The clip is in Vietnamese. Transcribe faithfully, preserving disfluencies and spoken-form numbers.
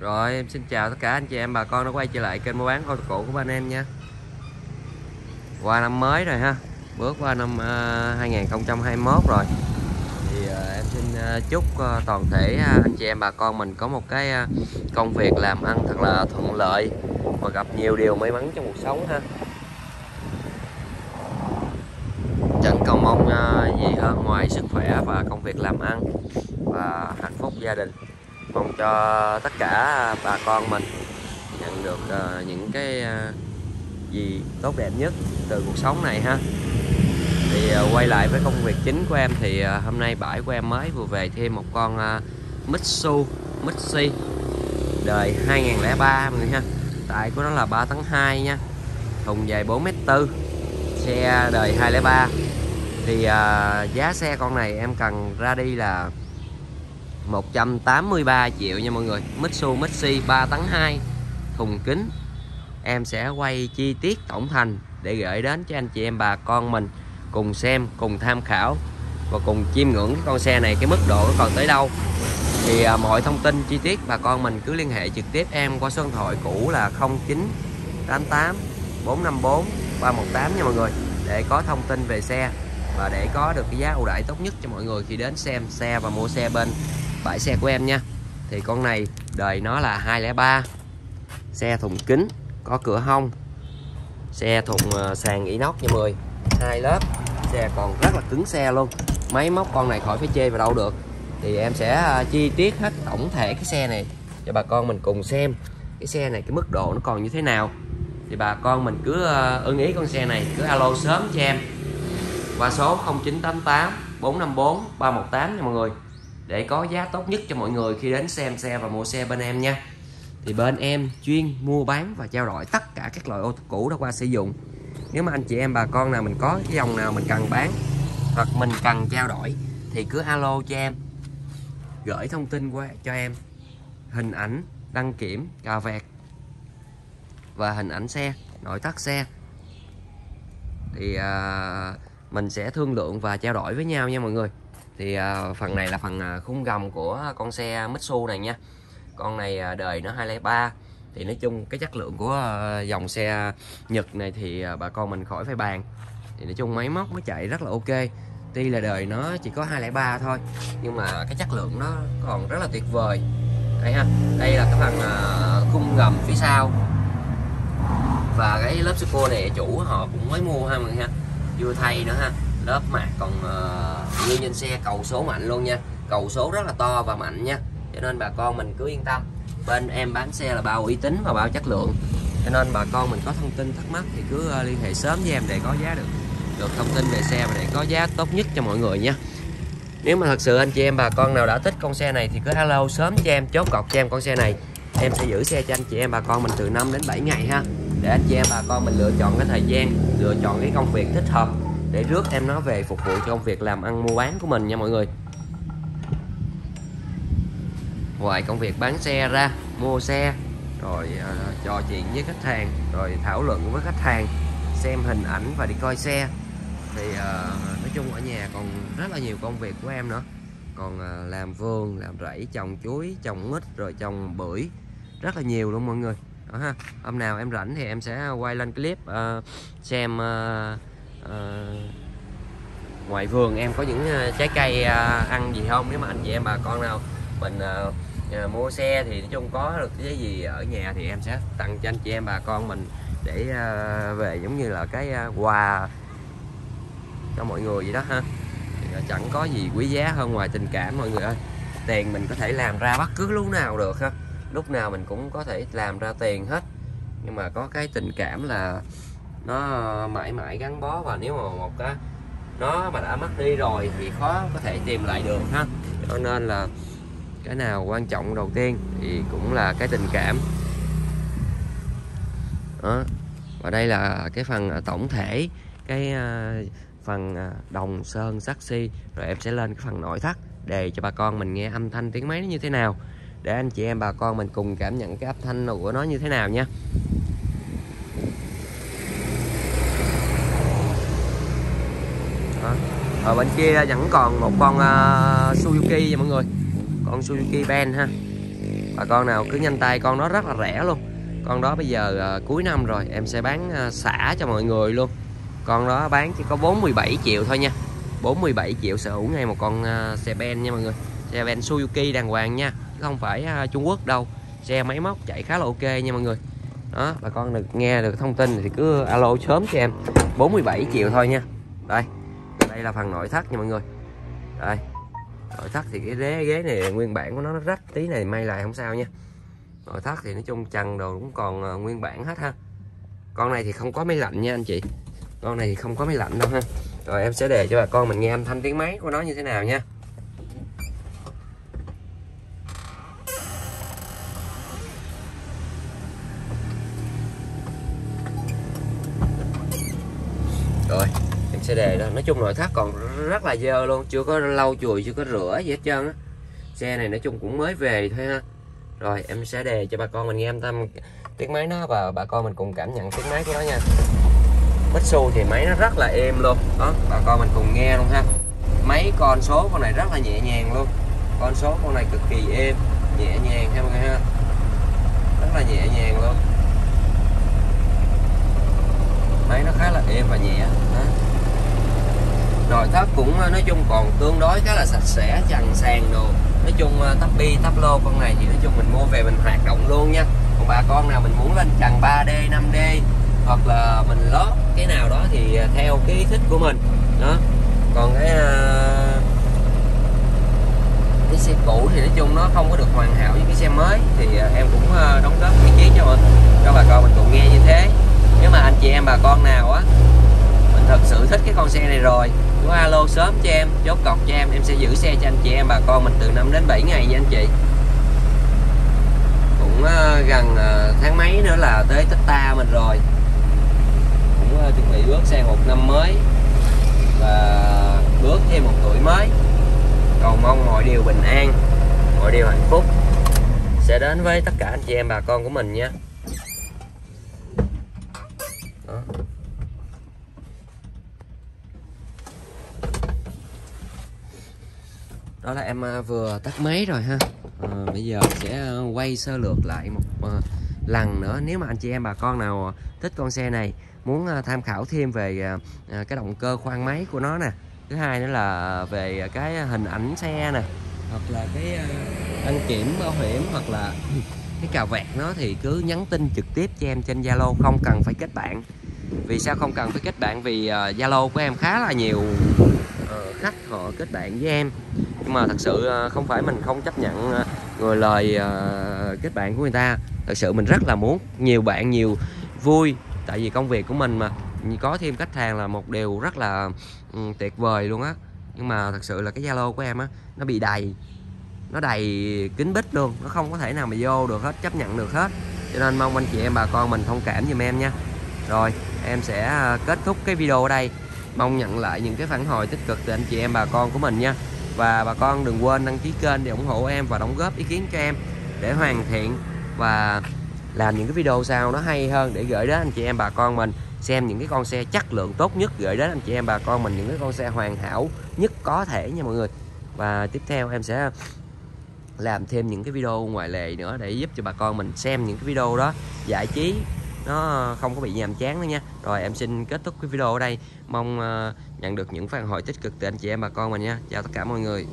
Rồi em xin chào tất cả anh chị em bà con đã quay trở lại kênh mua bán ô tô cũ của anh em nha. Qua năm mới rồi ha, bước qua năm uh, hai không hai mốt rồi. Thì uh, em xin uh, chúc uh, toàn thể uh, anh chị em bà con mình có một cái uh, công việc làm ăn thật là thuận lợi và gặp nhiều điều may mắn trong cuộc sống ha. Chẳng cầu mong uh, gì hơn ngoài sức khỏe và công việc làm ăn và hạnh phúc gia đình. Mong cho tất cả bà con mình nhận được uh, những cái uh, gì tốt đẹp nhất từ cuộc sống này ha. Thì uh, quay lại với công việc chính của em thì uh, hôm nay bãi của em mới vừa về thêm một con uh, Mitsubishi đời hai không không ba mọi người ha. Tải của nó là ba tấn hai nha, thùng dài bốn mét tư, xe đời hai không không ba. Thì uh, giá xe con này em cần ra đi là một trăm tám mươi ba triệu nha mọi người. Mitsubishi ba tấn hai, thùng kính. Em sẽ quay chi tiết tổng thành để gửi đến cho anh chị em bà con mình cùng xem, cùng tham khảo và cùng chiêm ngưỡng cái con xe này, cái mức độ nó còn tới đâu. Thì à, mọi thông tin chi tiết bà con mình cứ liên hệ trực tiếp em qua số điện thoại cũ là không chín tám tám bốn năm bốn ba một tám nha mọi người, để có thông tin về xe và để có được cái giá ưu đãi tốt nhất cho mọi người khi đến xem xe và mua xe bên bãi xe của em nha. Thì con này đời nó là hai không không ba, xe thùng kính, có cửa hông, xe thùng sàn inox nha mọi người, hai lớp, xe còn rất là cứng xe luôn. Máy móc con này khỏi phải chê vào đâu được. Thì em sẽ chi tiết hết tổng thể cái xe này cho bà con mình cùng xem cái xe này, cái mức độ nó còn như thế nào. Thì bà con mình cứ ưng ý con xe này cứ alo sớm cho em qua số không chín tám tám bốn năm bốn ba một tám nha mọi người, để có giá tốt nhất cho mọi người khi đến xem xe và mua xe bên em nha. Thì bên em chuyên mua bán và trao đổi tất cả các loại ô tô cũ đã qua sử dụng. Nếu mà anh chị em bà con nào mình có cái dòng nào mình cần bán hoặc mình cần trao đổi thì cứ alo cho em, gửi thông tin qua cho em, hình ảnh đăng kiểm, cà vẹt và hình ảnh xe, nội thất xe. Thì à, mình sẽ thương lượng và trao đổi với nhau nha mọi người. Thì à, phần này là phần à, khung gầm của con xe Mitsubishi này nha. Con này à, đời nó hai không không ba. Thì nói chung cái chất lượng của à, dòng xe Nhật này thì à, bà con mình khỏi phải bàn. Thì nói chung máy móc nó chạy rất là ok. Tuy là đời nó chỉ có hai không không ba thôi nhưng mà cái chất lượng nó còn rất là tuyệt vời. Đấy ha. Đây là cái phần à, khung gầm phía sau. Và cái lớp sơ cua này chủ họ cũng mới mua ha mọi người ha, vừa thay nữa ha. Lớp mạc còn uh, như trên xe cầu số mạnh luôn nha, cầu số rất là to và mạnh nha. Cho nên bà con mình cứ yên tâm, bên em bán xe là bao uy tín và bao chất lượng. Cho nên bà con mình có thông tin thắc mắc thì cứ uh, liên hệ sớm với em để có giá được được thông tin về xe và để có giá tốt nhất cho mọi người nha. Nếu mà thật sự anh chị em bà con nào đã thích con xe này thì cứ alo sớm cho em, chốt cọc cho em con xe này. Em sẽ giữ xe cho anh chị em bà con mình từ năm đến bảy ngày ha, để anh chị em bà con mình lựa chọn cái thời gian, lựa chọn cái công việc thích hợp để rước em nó về phục vụ cho công việc làm ăn mua bán của mình nha mọi người. Ngoài công việc bán xe ra, mua xe, rồi uh, trò chuyện với khách hàng, rồi thảo luận với khách hàng, xem hình ảnh và đi coi xe. Thì uh, nói chung ở nhà còn rất là nhiều công việc của em nữa. Còn uh, làm vườn, làm rẫy, trồng chuối, trồng mít, rồi trồng bưởi, rất là nhiều luôn mọi người. Đó ha. Hôm nào em rảnh thì em sẽ quay lên clip uh, xem uh, uh, ngoài vườn em có những uh, trái cây uh, ăn gì không. Nếu mà anh chị em bà con nào mình uh, uh, mua xe thì nói chung có được cái gì ở nhà thì em sẽ tặng cho anh chị em bà con mình để uh, về giống như là cái uh, quà cho mọi người vậy đó ha. Thì chẳng có gì quý giá hơn ngoài tình cảm mọi người ơi. Tiền mình có thể làm ra bất cứ lúc nào được ha, lúc nào mình cũng có thể làm ra tiền hết, nhưng mà có cái tình cảm là nó mãi mãi gắn bó. Và nếu mà một cái nó mà đã mất đi rồi thì khó có thể tìm lại được ha. Cho nên là cái nào quan trọng đầu tiên thì cũng là cái tình cảm đó. Và đây là cái phần tổng thể, cái phần đồng sơn sắt xi, rồi em sẽ lên cái phần nội thất để cho bà con mình nghe âm thanh tiếng máy nó như thế nào, để anh chị em bà con mình cùng cảm nhận cái âm thanh của nó như thế nào nha. Đó. Ở bên kia vẫn còn một con uh, Suzuki nha mọi người, con Suzuki Ben ha. Và con nào cứ nhanh tay, con nó rất là rẻ luôn. Con đó bây giờ uh, cuối năm rồi em sẽ bán uh, xả cho mọi người luôn. Con đó bán chỉ có bốn mươi bảy triệu thôi nha, bốn mươi bảy triệu sở hữu ngay một con uh, xe ben nha mọi người. Xe ben Suzuki đàng hoàng nha, không phải uh, Trung Quốc đâu. Xe máy móc chạy khá là ok nha mọi người. Đó, bà con được nghe được thông tin thì cứ alo sớm cho em. Bốn mươi bảy triệu thôi nha. Đây, đây là phần nội thất nha mọi người. Đây, nội thất thì cái ghế, ghế này nguyên bản của nó rách tí này, may lại không sao nha. Nội thất thì nói chung trần đồ cũng còn nguyên bản hết ha. Con này thì không có máy lạnh nha anh chị, con này thì không có máy lạnh đâu ha. Rồi em sẽ để cho bà con mình nghe âm thanh tiếng máy của nó như thế nào nha. Rồi em sẽ để đó. Nói chung nội thất còn rất là dơ luôn, chưa có lau chùi, chưa có rửa gì hết trơn á. Xe này nói chung cũng mới về thôi ha. Rồi em sẽ đề cho bà con mình nghe âm thanh tiếng máy nó và bà con mình cùng cảm nhận tiếng máy của nó nha. Mitsubishi thì máy nó rất là êm luôn đó, bà con mình cùng nghe luôn ha. Mấy con số con này rất là nhẹ nhàng luôn, con số con này cực kỳ êm, nhẹ nhàng ha mọi người ha, rất là nhẹ nhàng luôn. Máy nó khá là êm và nhẹ đó. Nội thất cũng nói chung còn tương đối khá là sạch sẽ, trần sàn đồ. Nói chung tắp bi tắp lô con này thì nói chung mình mua về mình hoạt động luôn nha. Còn bà con nào mình muốn lên trần ba D năm D hoặc là mình lót cái nào đó thì theo cái ý thích của mình đó. Còn cái uh, cái xe cũ thì nói chung nó không có được hoàn hảo với cái xe mới, thì uh, em cũng uh, đóng góp ý kiến cho mình, cho bà con mình cùng nghe như thế. Nếu mà anh chị em bà con nào á mình thật sự thích cái con xe này rồi, cứ alo sớm cho em, chốt cọc cho em, em sẽ giữ xe cho anh chị em bà con mình từ năm đến bảy ngày nha anh chị. Cũng uh, gần uh, tháng mấy nữa là tới Tết ta mình rồi, cũng uh, chuẩn bị bước sang một năm mới và bước thêm một tuổi mới. Cầu mong mọi điều bình an, mọi điều hạnh phúc sẽ đến với tất cả anh chị em bà con của mình nha. Đó. Đó là em vừa tắt máy rồi ha. À, bây giờ sẽ quay sơ lược lại một à, lần nữa. Nếu mà anh chị em bà con nào thích con xe này, muốn à, tham khảo thêm về à, cái động cơ khoang máy của nó nè, thứ hai nữa là về cái hình ảnh xe nè, hoặc là cái à, đăng kiểm bảo hiểm, hoặc là cái cà vẹt nó, thì cứ nhắn tin trực tiếp cho em trên Zalo, không cần phải kết bạn. Vì sao không cần phải kết bạn? Vì Zalo uh, của em khá là nhiều uh, khách họ kết bạn với em, nhưng mà thật sự uh, không phải mình không chấp nhận uh, người lời uh, kết bạn của người ta. Thật sự mình rất là muốn nhiều bạn nhiều vui, tại vì công việc của mình mà có thêm khách hàng là một điều rất là um, tuyệt vời luôn á. Nhưng mà thật sự là cái Zalo của em á, nó bị đầy, nó đầy kín bít luôn, nó không có thể nào mà vô được hết, chấp nhận được hết. Cho nên mong anh chị em bà con mình thông cảm giùm em nha. Rồi em sẽ kết thúc cái video ở đây, mong nhận lại những cái phản hồi tích cực từ anh chị em bà con của mình nha. Và bà con đừng quên đăng ký kênh để ủng hộ em và đóng góp ý kiến cho em để hoàn thiện và làm những cái video sau nó hay hơn, để gửi đến anh chị em bà con mình xem những cái con xe chất lượng tốt nhất, gửi đến anh chị em bà con mình những cái con xe hoàn hảo nhất có thể nha mọi người. Và tiếp theo em sẽ làm thêm những cái video ngoại lệ nữa để giúp cho bà con mình xem những cái video đó giải trí, nó không có bị nhàm chán nữa nha. Rồi em xin kết thúc cái video ở đây, mong nhận được những phản hồi tích cực từ anh chị em bà con mình nha. Chào tất cả mọi người.